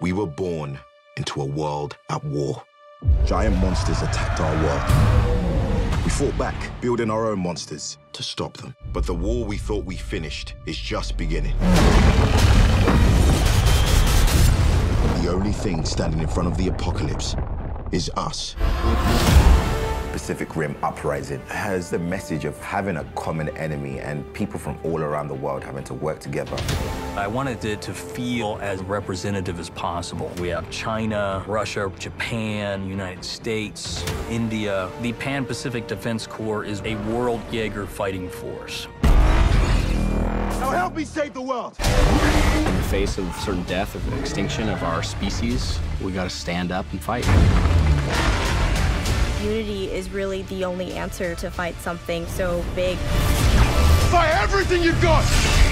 We were born into a world at war. Giant monsters attacked our world. We fought back, building our own monsters to stop them. But the war we thought we finished is just beginning. The only thing standing in front of the apocalypse is us. Pacific Rim Uprising has the message of having a common enemy and people from all around the world having to work together. I wanted it to feel as representative as possible. We have China, Russia, Japan, United States, India. The Pan-Pacific Defense Corps is a world Jaeger fighting force. Now help me save the world! In the face of certain death, of the extinction of our species, we gotta stand up and fight. Unity is really the only answer to fight something so big. Fight everything you've got!